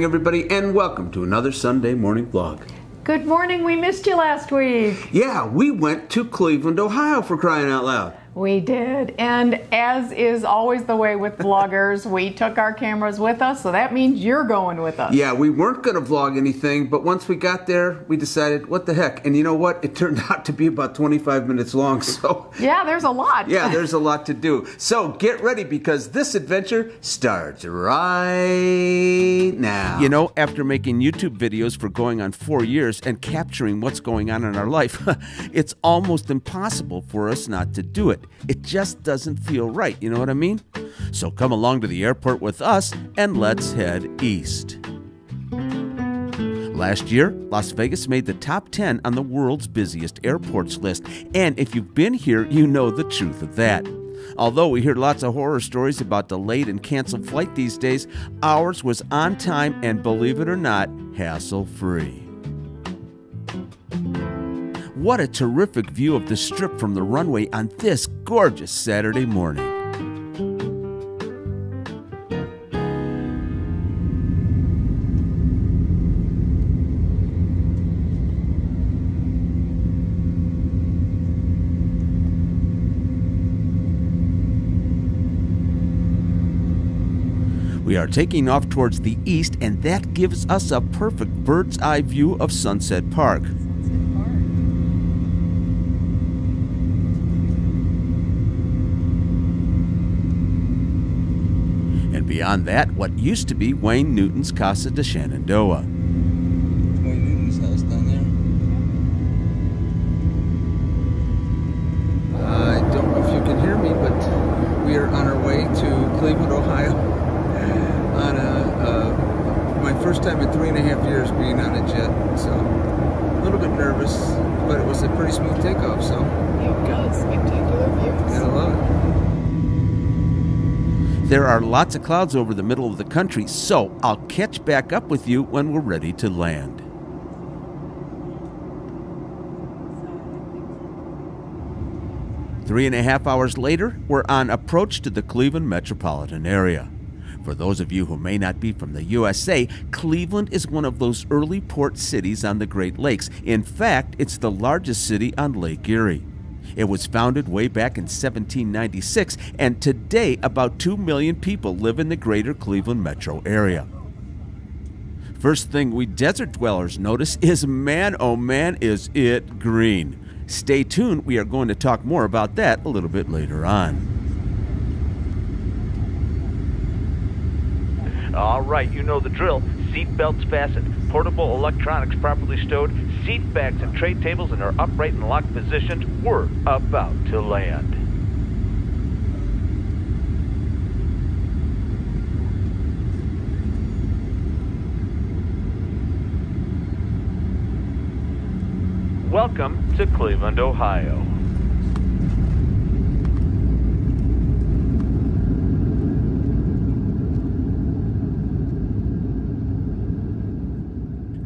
morning, everybody, and welcome to another Sunday morning vlog. Good morning. We missed you last week. Yeah, we went to Cleveland, Ohio, for crying out loud. We did, and as is always the way with vloggers, we took our cameras with us, so that means you're going with us. Yeah, we weren't going to vlog anything, but once we got there, we decided, what the heck? And you know what? It turned out to be about 25 minutes long, so... Yeah, there's a lot. Yeah, there's a lot to do. So get ready, because this adventure starts right now. You know, after making YouTube videos for going on 4 years and capturing what's going on in our life, it's almost impossible for us not to do it. It just doesn't feel right, you know what I mean? So come along to the airport with us and let's head east. Last year, Las Vegas made the top 10 on the world's busiest airports list, and if you've been here, you know the truth of that. Although we hear lots of horror stories about delayed and canceled flight these days, ours was on time and, believe it or not, hassle-free. What a terrific view of the Strip from the runway on this gorgeous Saturday morning. We are taking off towards the east, and that gives us a perfect bird's eye view of Sunset Park. Beyond that, what used to be Wayne Newton's Casa de Shenandoah. Wayne Newton's house down there. I don't know if you can hear me, but we are on our way to Cleveland, Ohio. On my first time in 3.5 years being on a jet, so a little bit nervous, but it was a pretty smooth takeoff. So it goes spectacular views. And I love it. There are lots of clouds over the middle of the country, so I'll catch back up with you when we're ready to land. Three and a half hours later, we're on approach to the Cleveland metropolitan area. For those of you who may not be from the USA, Cleveland is one of those early port cities on the Great Lakes. In fact, it's the largest city on Lake Erie. It was founded way back in 1796, and today about 2 million people live in the greater Cleveland metro area. First thing we desert dwellers notice is, man, oh man, is it green. Stay tuned, we are going to talk more about that a little bit later on. All right, you know the drill. Seat belts fastened, portable electronics properly stowed, seat backs and tray tables in our upright and locked positions. We're about to land. Welcome to Cleveland, Ohio.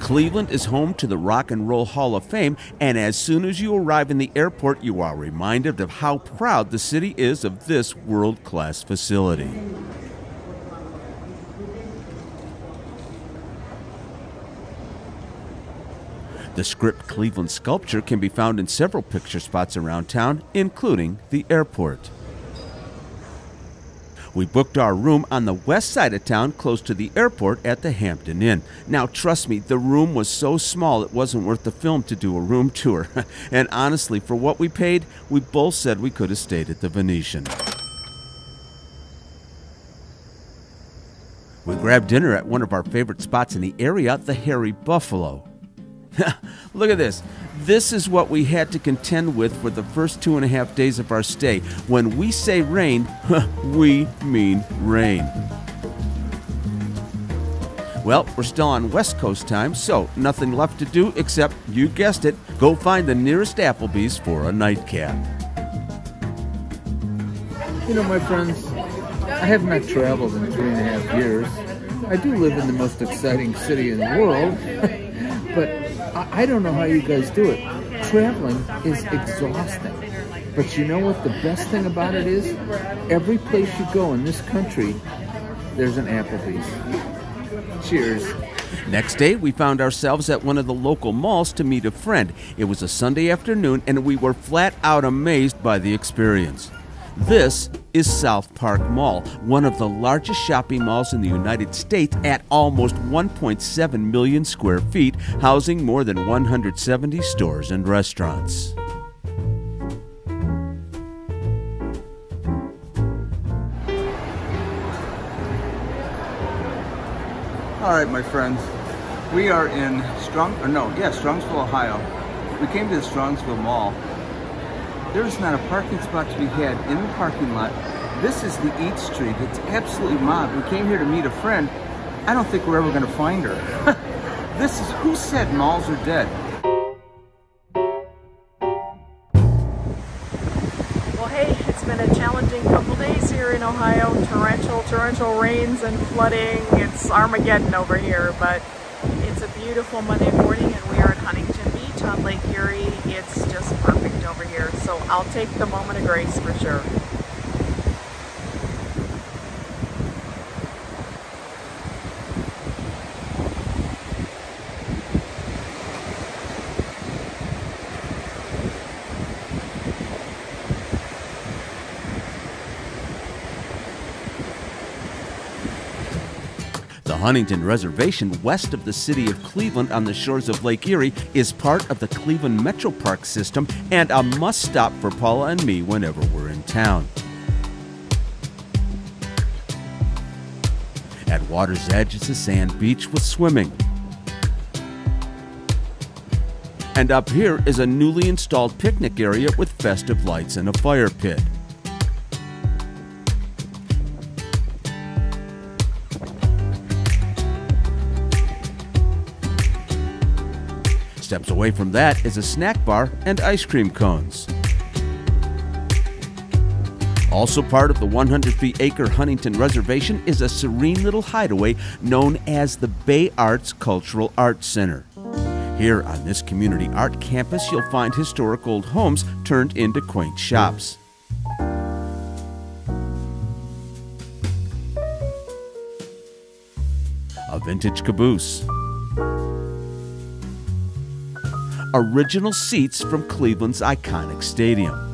Cleveland is home to the Rock and Roll Hall of Fame, and as soon as you arrive in the airport, you are reminded of how proud the city is of this world-class facility. The Script Cleveland sculpture can be found in several picture spots around town, including the airport. We booked our room on the west side of town, close to the airport at the Hampton Inn. Now, trust me, the room was so small it wasn't worth the film to do a room tour. And honestly, for what we paid, we both said we could have stayed at the Venetian. We grabbed dinner at one of our favorite spots in the area, the Harry Buffalo. Look at this. This is what we had to contend with for the first 2.5 days of our stay. When we say rain, we mean rain. Well, we're still on West Coast time, so nothing left to do except, you guessed it, go find the nearest Applebees for a nightcap. You know, my friends, I have not traveled in 3.5 years. I do live in the most exciting city in the world, but I don't know how you guys do it. Traveling is exhausting. But you know what the best thing about it is? Every place you go in this country, there's an Applebee's. Cheers. Next day, we found ourselves at one of the local malls to meet a friend. It was a Sunday afternoon, and we were flat out amazed by the experience. This is SouthPark Mall, one of the largest shopping malls in the United States at almost 1.7 million square feet, housing more than 170 stores and restaurants. All right, my friends, we are in Strongsville, Ohio. We came to the Strongsville Mall. There's not a parking spot to be had in the parking lot. This is the Eat Street. It's absolutely mobbed. We came here to meet a friend. I don't think we're ever going to find her. This is who said malls are dead. Well, hey, it's been a challenging couple days here in Ohio. Torrential rains and flooding. It's Armageddon over here, but it's a beautiful Monday morning, and we are in Huntington Beach on Lake Erie. It's just perfect over here, so I'll take the moment of grace for sure. The Huntington Reservation, west of the city of Cleveland on the shores of Lake Erie, is part of the Cleveland Metroparks system and a must-stop for Paula and me whenever we're in town. At water's edge is a sand beach with swimming. And up here is a newly installed picnic area with festive lights and a fire pit. Steps away from that is a snack bar and ice cream cones. Also part of the 150-acre Huntington Reservation is a serene little hideaway known as the BAYarts Cultural Arts Center. Here on this community art campus, you'll find historic old homes turned into quaint shops. A vintage caboose. Original seats from Cleveland's iconic stadium.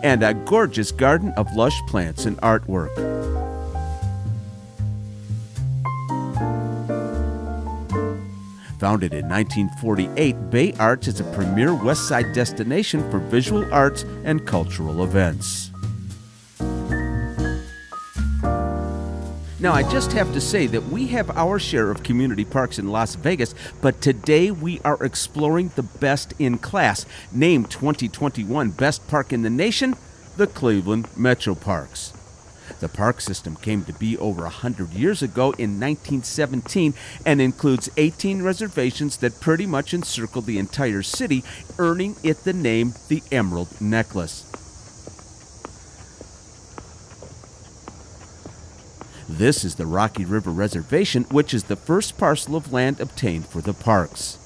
And a gorgeous garden of lush plants and artwork. Founded in 1948, BAYarts is a premier West Side destination for visual arts and cultural events. Now, I just have to say that we have our share of community parks in Las Vegas, but today we are exploring the best in class, named 2021 Best Park in the Nation, the Cleveland Metroparks. The park system came to be over 100 years ago in 1917 and includes 18 reservations that pretty much encircle the entire city, earning it the name the Emerald Necklace. This is the Rocky River Reservation, which is the first parcel of land obtained for the parks.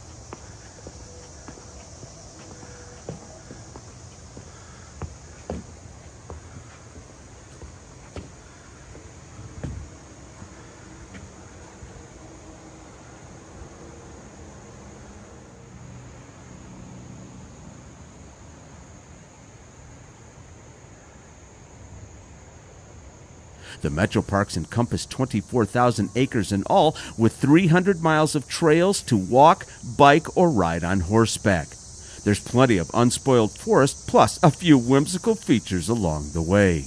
The Metroparks encompass 24,000 acres in all, with 300 miles of trails to walk, bike, or ride on horseback. There's plenty of unspoiled forest, plus a few whimsical features along the way.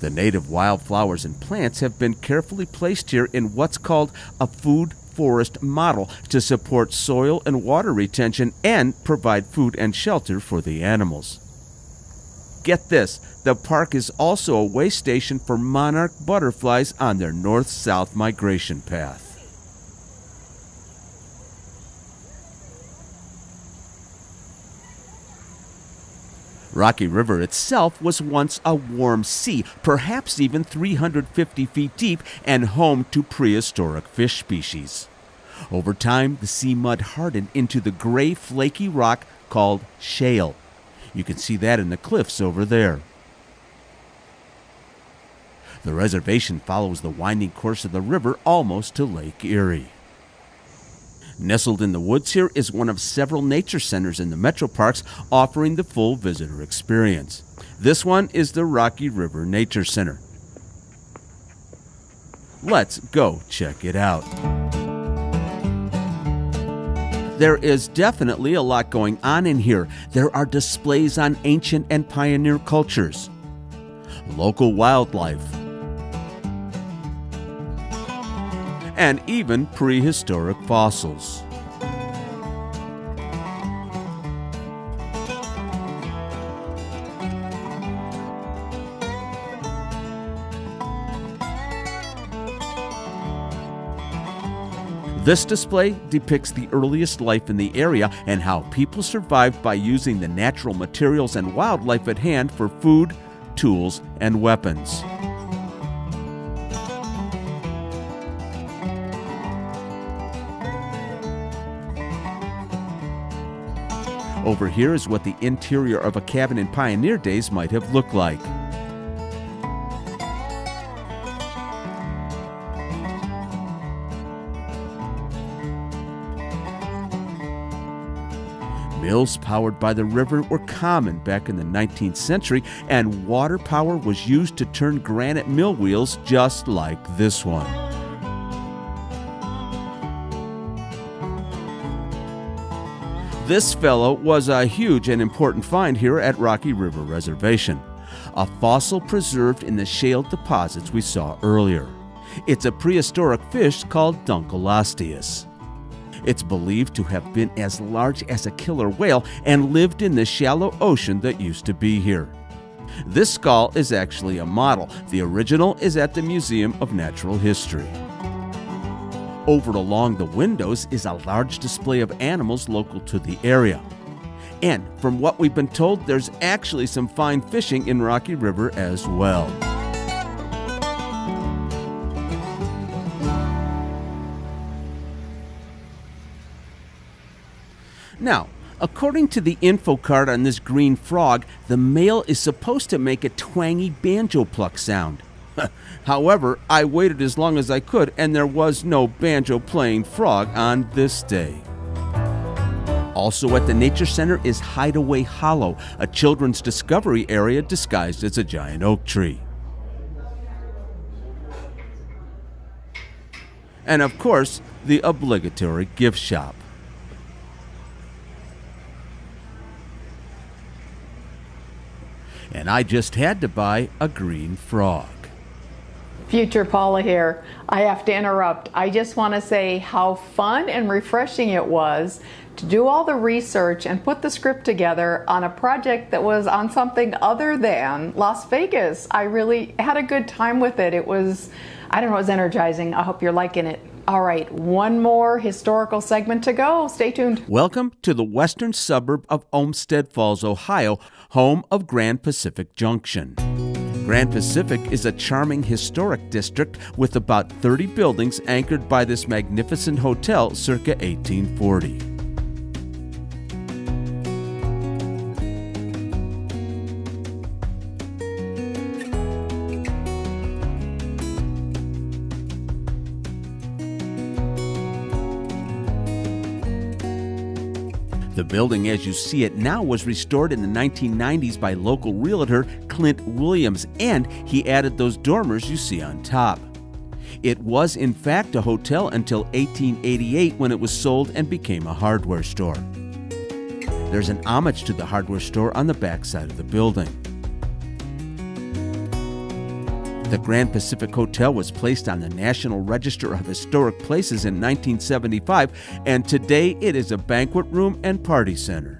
The native wildflowers and plants have been carefully placed here in what's called a food forest model to support soil and water retention and provide food and shelter for the animals. Get this, the park is also a way station for monarch butterflies on their north-south migration path. Rocky River itself was once a warm sea, perhaps even 350 feet deep, and home to prehistoric fish species. Over time, the sea mud hardened into the gray, flaky rock called shale. You can see that in the cliffs over there. The reservation follows the winding course of the river almost to Lake Erie. Nestled in the woods here is one of several nature centers in the Metroparks offering the full visitor experience. This one is the Rocky River Nature Center. Let's go check it out. There is definitely a lot going on in here. There are displays on ancient and pioneer cultures, local wildlife, and even prehistoric fossils. This display depicts the earliest life in the area and how people survived by using the natural materials and wildlife at hand for food, tools, and weapons. Over here is what the interior of a cabin in pioneer days might have looked like. Mills powered by the river were common back in the 19th century, and water power was used to turn granite mill wheels just like this one. This fellow was a huge and important find here at Rocky River Reservation, a fossil preserved in the shale deposits we saw earlier. It's a prehistoric fish called Dunkleosteus. It's believed to have been as large as a killer whale and lived in the shallow ocean that used to be here. This skull is actually a model. The original is at the Museum of Natural History. Over along the windows is a large display of animals local to the area. And from what we've been told, there's actually some fine fishing in Rocky River as well. Now, according to the info card on this green frog, the male is supposed to make a twangy banjo pluck sound. However, I waited as long as I could, and there was no banjo playing frog on this day. Also at the Nature Center is Hideaway Hollow, a children's discovery area disguised as a giant oak tree. And of course, the obligatory gift shop. And I just had to buy a green frog. Future Paula here. I have to interrupt. I just want to say how fun and refreshing it was to do all the research and put the script together on a project that was on something other than Las Vegas. I really had a good time with it. It was, I don't know, it was energizing. I hope you're liking it. All right, one more historical segment to go. Stay tuned. Welcome to the western suburb of Olmsted Falls, Ohio, home of Grand Pacific Junction. Grand Pacific is a charming historic district with about 30 buildings anchored by this magnificent hotel circa 1840. The building as you see it now was restored in the 1990s by local realtor Clint Williams, and he added those dormers you see on top. It was in fact a hotel until 1888 when it was sold and became a hardware store. There's an homage to the hardware store on the backside of the building. The Grand Pacific Hotel was placed on the National Register of Historic Places in 1975, and today it is a banquet room and party center.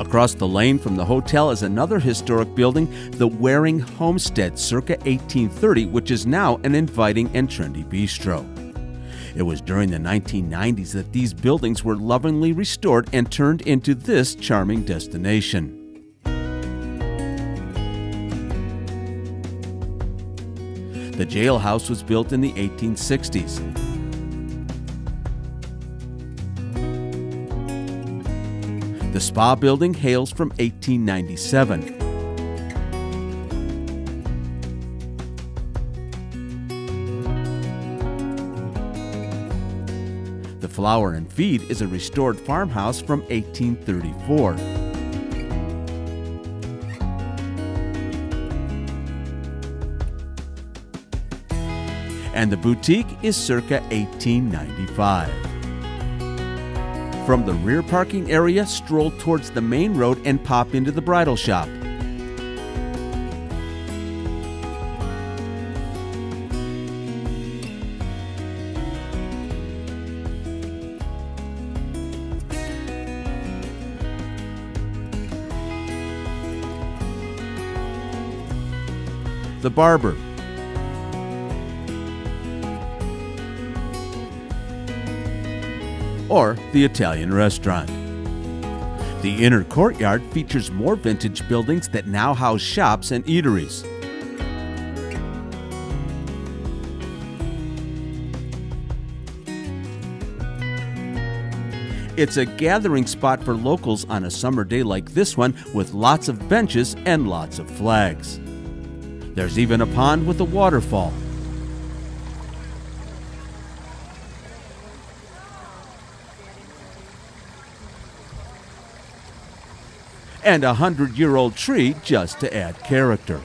Across the lane from the hotel is another historic building, the Waring Homestead, circa 1830, which is now an inviting and trendy bistro. It was during the 1990s that these buildings were lovingly restored and turned into this charming destination. The jailhouse was built in the 1860s. The spa building hails from 1897. The Flower and Feed is a restored farmhouse from 1834. And the boutique is circa 1895. From the rear parking area, stroll towards the main road and pop into the bridal shop. The barber. Or the Italian restaurant. The inner courtyard features more vintage buildings that now house shops and eateries. It's a gathering spot for locals on a summer day like this one, with lots of benches and lots of flags. There's even a pond with a waterfall. And a 100-year-old tree just to add character.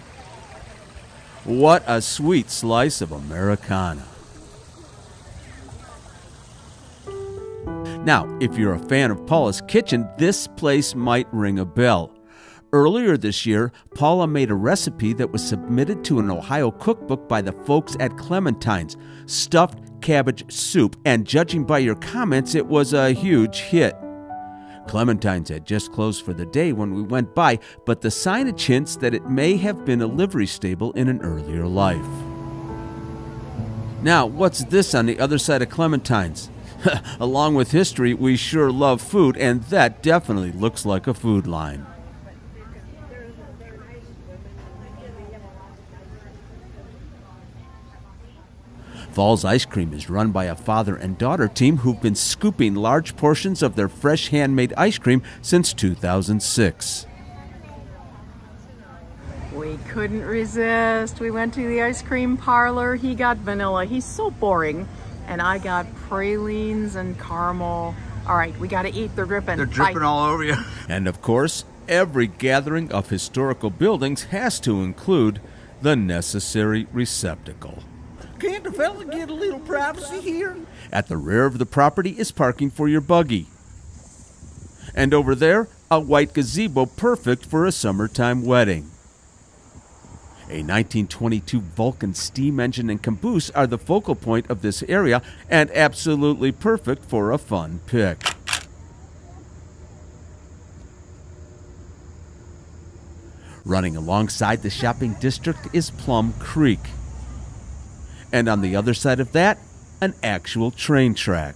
What a sweet slice of Americana. Now, if you're a fan of Paula's Kitchen, this place might ring a bell. Earlier this year, Paula made a recipe that was submitted to an Ohio cookbook by the folks at Clementine's, stuffed cabbage soup, and judging by your comments, it was a huge hit. Clementine's had just closed for the day when we went by, but the signage hints that it may have been a livery stable in an earlier life. Now, what's this on the other side of Clementine's? Along with history, we sure love food, and that definitely looks like a food line. Falls Ice Cream is run by a father and daughter team who've been scooping large portions of their fresh handmade ice cream since 2006. We couldn't resist. We went to the ice cream parlor. He got vanilla. He's so boring. And I got pralines and caramel. All right, we got to eat. They're dripping. They're dripping all over you. And of course, every gathering of historical buildings has to include the necessary receptacle. Can't the fella get a little privacy here? At the rear of the property is parking for your buggy. And over there, a white gazebo perfect for a summertime wedding. A 1922 Vulcan steam engine and caboose are the focal point of this area and absolutely perfect for a fun pic. Running alongside the shopping district is Plum Creek. And on the other side of that, an actual train track.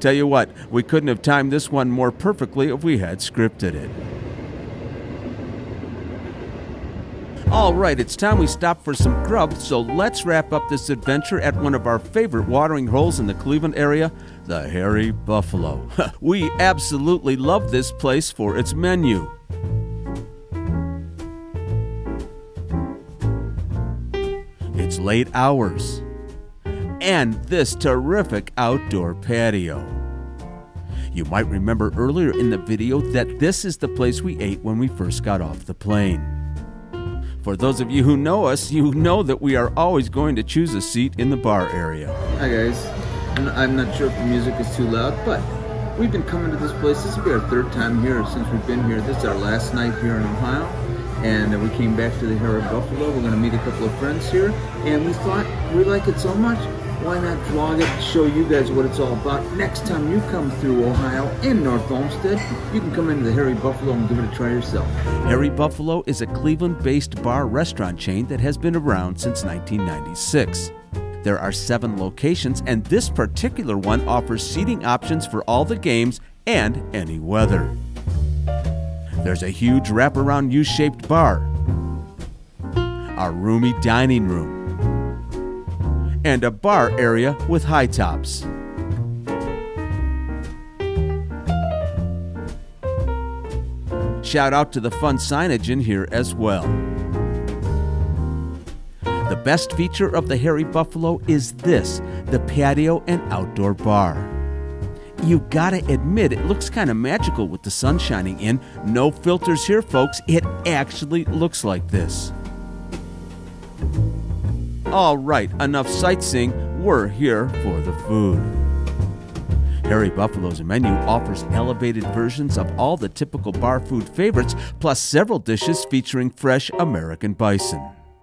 Tell you what, we couldn't have timed this one more perfectly if we had scripted it. All right, it's time we stop for some grub, so let's wrap up this adventure at one of our favorite watering holes in the Cleveland area, the Harry Buffalo. We absolutely love this place for its menu. Late hours, and this terrific outdoor patio. You might remember earlier in the video that this is the place we ate when we first got off the plane. For those of you who know us, you know that we are always going to choose a seat in the bar area. Hi guys, I'm not sure if the music is too loud, but we've been coming to this place. This will be our third time here since we've been here. This is our last night here in Ohio, and we came back to the Harry Buffalo. We're going to meet a couple of friends here, and we thought we like it so much, why not vlog it, show you guys what it's all about. Next time you come through Ohio in North Olmsted, you can come into the Harry Buffalo and give it a try yourself. Harry Buffalo is a Cleveland-based bar-restaurant chain that has been around since 1996. There are 7 locations, and this particular one offers seating options for all the games and any weather. There's a huge wraparound U-shaped bar, a roomy dining room, and a bar area with high tops. Shout out to the fun signage in here as well. The best feature of the Harry Buffalo is this, the patio and outdoor bar. You gotta admit, it looks kind of magical with the sun shining in. No filters here, folks. It actually looks like this. All right, enough sightseeing, we're here for the food. Harry Buffalo's menu offers elevated versions of all the typical bar food favorites, plus several dishes featuring fresh American bison.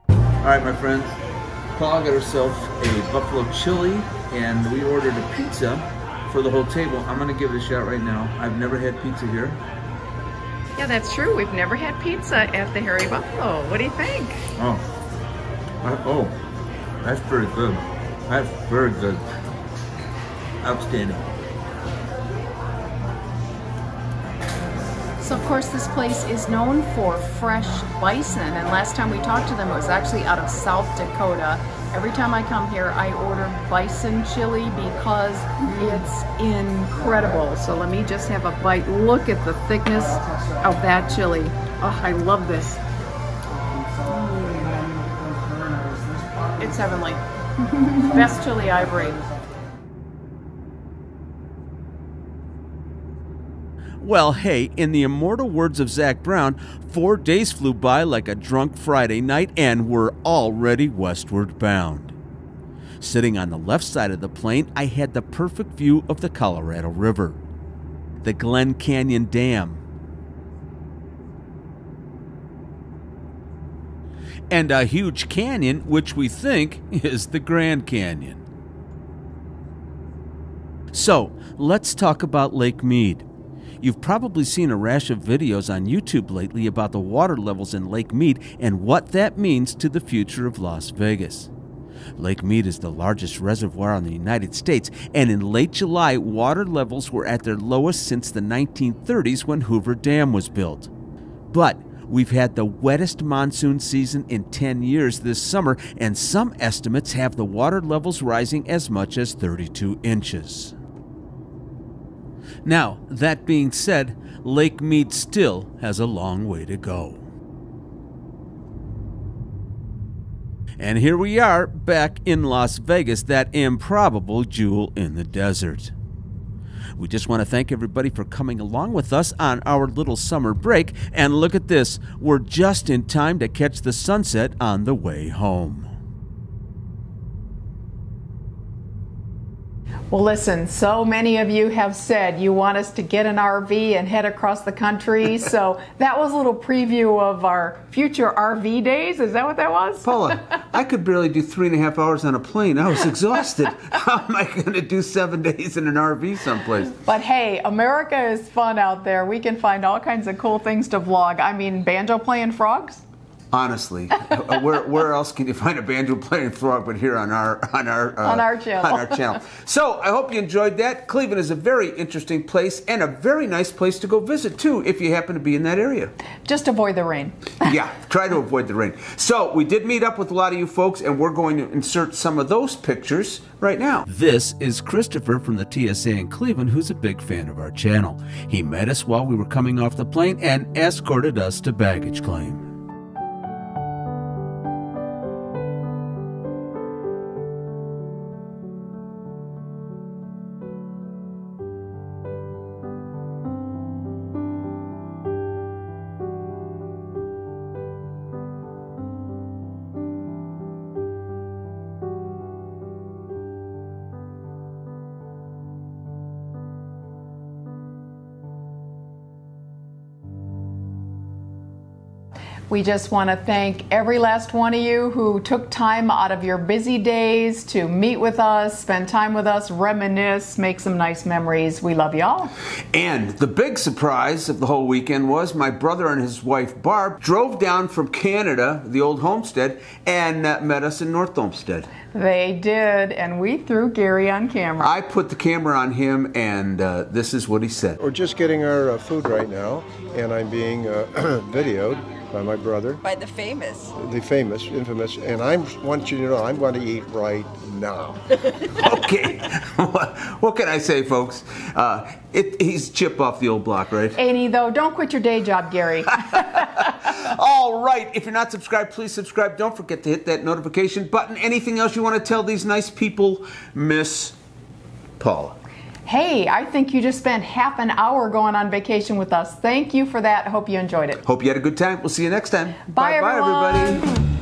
All right, my friends, Paul got herself a buffalo chili, and we ordered a pizza for the whole table. I'm gonna give it a shot right now. I've never had pizza here. Yeah, that's true. We've never had pizza at the Harry Buffalo. What do you think? Oh. That's pretty good. That's very good. Outstanding. So of course this place is known for fresh bison, and last time we talked to them it was actually out of South Dakota. Every time I come here I order bison chili because it's incredible. So let me just have a bite. Look at the thickness of that chili. Oh, I love this. It's heavenly. Best chili I've rated. Well, hey, in the immortal words of Zach Brown, 4 days flew by like a drunk Friday night and we're already westward bound. Sitting on the left side of the plane, I had the perfect view of the Colorado River, the Glen Canyon Dam, and a huge canyon, which we think is the Grand Canyon. So, let's talk about Lake Mead. You've probably seen a rash of videos on YouTube lately about the water levels in Lake Mead and what that means to the future of Las Vegas. Lake Mead is the largest reservoir in the United States, and in late July, water levels were at their lowest since the 1930s when Hoover Dam was built. But we've had the wettest monsoon season in 10 years this summer, and some estimates have the water levels rising as much as 32 inches. Now, that being said, Lake Mead still has a long way to go. And here we are back in Las Vegas, that improbable jewel in the desert. We just want to thank everybody for coming along with us on our little summer break. And look at this, we're just in time to catch the sunset on the way home. Well, listen, so many of you have said you want us to get an RV and head across the country. So that was a little preview of our future RV days. Is that what that was? Paula, I could barely do 3.5 hours on a plane. I was exhausted. How am I going to do 7 days in an RV someplace? But hey, America is fun out there. We can find all kinds of cool things to vlog. I mean, banjo playing frogs? Honestly, where else can you find a banjo playing frog but here on our channel. So I hope you enjoyed that. Cleveland is a very interesting place and a very nice place to go visit too if you happen to be in that area. Just avoid the rain. Yeah, try to avoid the rain. So we did meet up with a lot of you folks, and we're going to insert some of those pictures right now. This is Christopher from the TSA in Cleveland, who's a big fan of our channel. He met us while we were coming off the plane and escorted us to baggage claim. We just want to thank every last one of you who took time out of your busy days to meet with us, spend time with us, reminisce, make some nice memories. We love y'all. And the big surprise of the whole weekend was my brother and his wife, Barb, drove down from Canada, the old homestead, and met us in North Olmsted. They did, and we threw Gary on camera. I put the camera on him, and this is what he said. We're just getting our food right now, and I'm being videoed by my brother. By the famous. The famous, infamous, and I want you to know I'm going to eat right now. Okay. What can I say, folks? He's Chip off the old block, right? Ain't he, though? Don't quit your day job, Gary. All right. If you're not subscribed, please subscribe. Don't forget to hit that notification button. Anything else you want to tell these nice people, Miss Paula? Hey, I think you just spent half an hour going on vacation with us. Thank you for that. Hope you enjoyed it. Hope you had a good time. We'll see you next time. Bye, everybody.